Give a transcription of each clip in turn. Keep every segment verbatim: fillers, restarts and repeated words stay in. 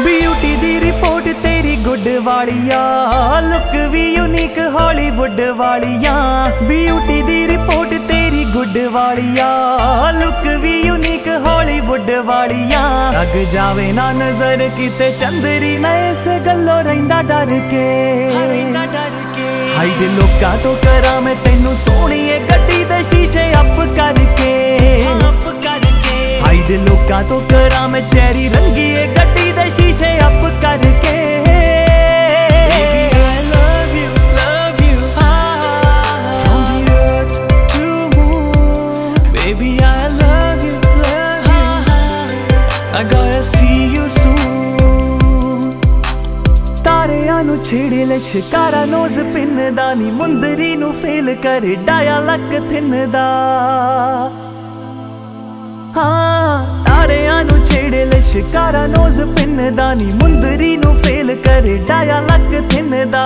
Beauty दी report तेरी good वालिया, लुक भी यूनिक हॉलीवुड वालिया। ब्यूटी दी रिपोर्ट तेरी गुड वालिया, लुक भी यूनिक हॉलीवुड वालिया। लग जावे ना नजर किते चंदरी नए से गलो रहिंदा डर के। हाय दे लोका तो करा मैं तेनू सोहणीए गड्डी दे शीशे अप करके। हाय दे लोका तो करा मैं चेरी रंगीए गड्डी दे शीशे अप करके। Baby, I love you, love you. I gotta see you soon. तारे आनु छेड़े ले शिकारा नोज पिन दानी मुंदरी नु फेल कर डाया लक थिन दा। हाँ तारे आनु छेड़े ले शिकारा नोज पिन दानी मुंदरी नु फेल कर डाया लक थिन दा।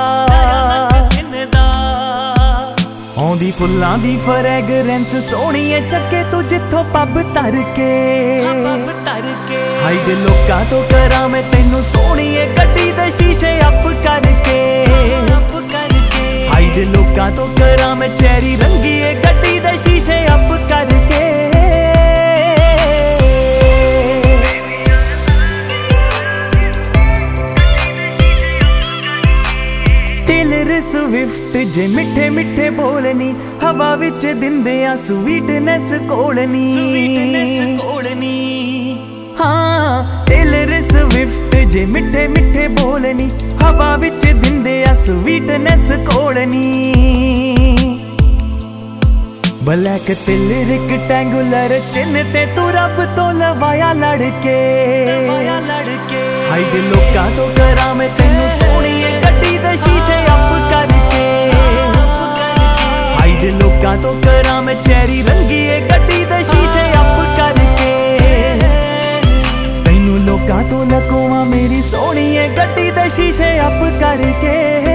आँदी फुलां दी फ्रैगरेंस सोहणीए चक्के तू जिथों पब तर के। हाय दे लोकां तो करा मैं तेनू सोहणीए गड्डी दे शीशे अप करके। हाय दे लोकां तो करा मैं चेरी रंगीए गड्डी दे शीशे अप करके। स्विफ्ट जे मिठे मिठे बोलनी हवा विच दिंदियां स्वीटनेस कोलनी। हाँ टेलर स्विफ्ट जे मिठे मिठे बोलनी हवा विच दिंदियां स्वीटनेस कोलनी। ब्लैक तिलरिक टैंगुलर चिन ते तू रब तो लवाया लड़के। हाय दे लोकां तो करा मैं तेनू सोहणीए गड्डी दे शीशे अप करके। हाय दे लोकां तो करा मैं चेरी रंगीए गड्डी दे शीशे अप करके। तेनू लोकां तो लकोवां मेरी सोहणीए गड्डी दे शीशे अप करके।